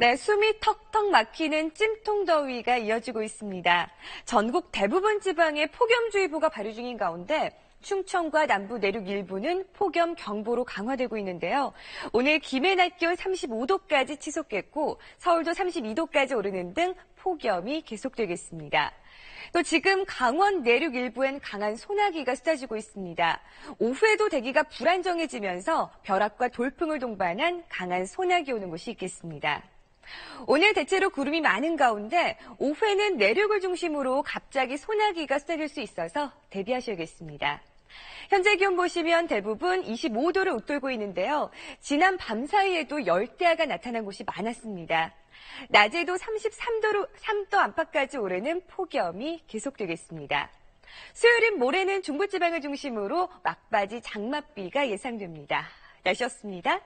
네, 숨이 턱턱 막히는 찜통더위가 이어지고 있습니다. 전국 대부분 지방에 폭염주의보가 발효 중인 가운데 충청과 남부 내륙 일부는 폭염 경보로 강화되고 있는데요. 오늘 김해 낮 기온 35도까지 치솟겠고 서울도 32도까지 오르는 등 폭염이 계속되겠습니다. 또 지금 강원 내륙 일부엔 강한 소나기가 쏟아지고 있습니다. 오후에도 대기가 불안정해지면서 벼락과 돌풍을 동반한 강한 소나기 오는 곳이 있겠습니다. 오늘 대체로 구름이 많은 가운데 오후에는 내륙을 중심으로 갑자기 소나기가 쏟아질 수 있어서 대비하셔야겠습니다. 현재 기온 보시면 대부분 25도를 웃돌고 있는데요. 지난 밤 사이에도 열대야가 나타난 곳이 많았습니다. 낮에도 33도 안팎까지 오르는 폭염이 계속되겠습니다. 수요일인 모레는 중부지방을 중심으로 막바지 장맛비가 예상됩니다. 날씨였습니다.